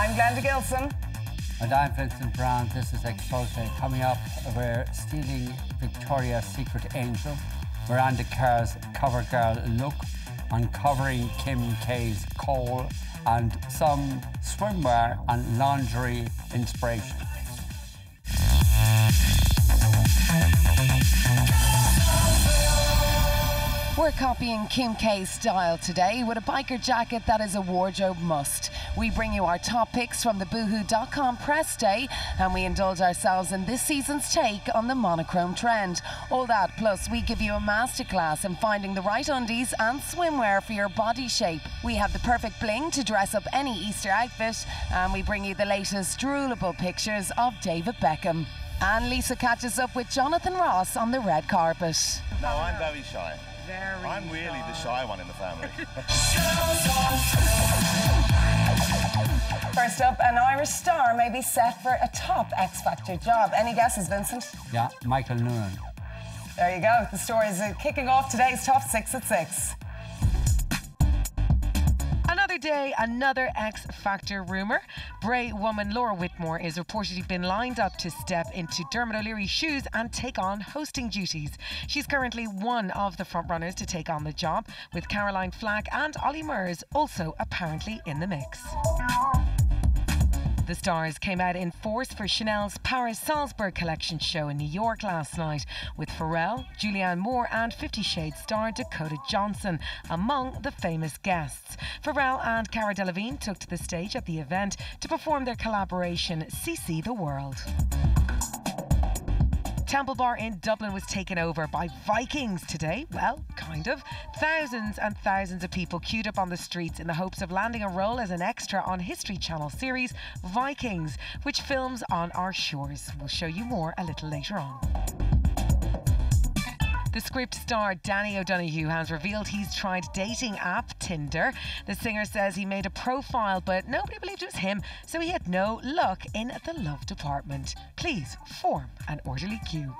I'm Glenda Gilson. And I'm Vincent Browne. This is Xposé. Coming up, we're stealing Victoria's Secret Angel, Miranda Kerr's cover girl look, uncovering Kim K's coal, and some swimwear and laundry inspiration. We're copying Kim K's style today with a biker jacket that is a wardrobe must. We bring you our top picks from the boohoo.com press day, and we indulge ourselves in this season's take on the monochrome trend. All that plus we give you a masterclass in finding the right undies and swimwear for your body shape. We have the perfect bling to dress up any Easter outfit, and we bring you the latest droolable pictures of David Beckham. And Lisa catches up with Jonathan Ross on the red carpet. No, I'm very shy. I'm really the shy one in the family. First up, an Irish star may be set for a top X Factor job. Any guesses, Vincent? Yeah, Michael Noonan. There you go. The stories are kicking off today's top six at 6. Another day, another X Factor rumour. Bray woman Laura Whitmore is reportedly been lined up to step into Dermot O'Leary's shoes and take on hosting duties. She's currently one of the frontrunners to take on the job, with Caroline Flack and Olly Murs also apparently in the mix. The stars came out in force for Chanel's Paris Salzburg collection show in New York last night, with Pharrell, Julianne Moore and 50 Shades star Dakota Johnson among the famous guests. Pharrell and Cara Delevingne took to the stage at the event to perform their collaboration CC the World. Temple Bar in Dublin was taken over by Vikings today. Well, kind of. Thousands and thousands of people queued up on the streets in the hopes of landing a role as an extra on History Channel series Vikings, which films on our shores. We'll show you more a little later on. The script star Danny O'Donoghue has revealed he's tried dating app Tinder. The singer says he made a profile, but nobody believed it was him, so he had no luck in the love department. Please form an orderly queue.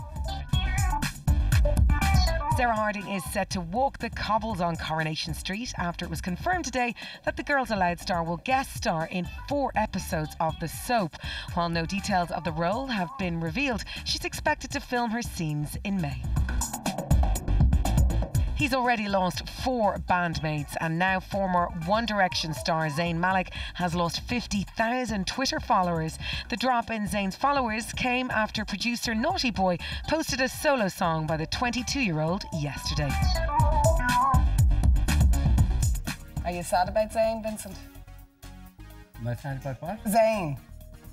Sarah Harding is set to walk the cobbles on Coronation Street after it was confirmed today that the Girls Aloud star will guest star in 4 episodes of the soap. While no details of the role have been revealed, she's expected to film her scenes in May. He's already lost 4 bandmates, and now former One Direction star Zayn Malik has lost 50,000 Twitter followers. The drop in Zayn's followers came after producer Naughty Boy posted a solo song by the 22-year-old yesterday. Are you sad about Zayn, Vincent? Am I sad about what? Zayn.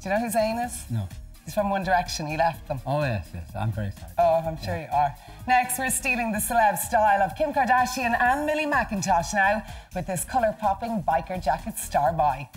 Do you know who Zayn is? No. He's from One Direction, he left them. Oh yes, yes, I'm very sorry. Oh, I'm sure you are. Next, we're stealing the celeb style of Kim Kardashian and Millie McIntosh now with this colour-popping biker jacket star buy.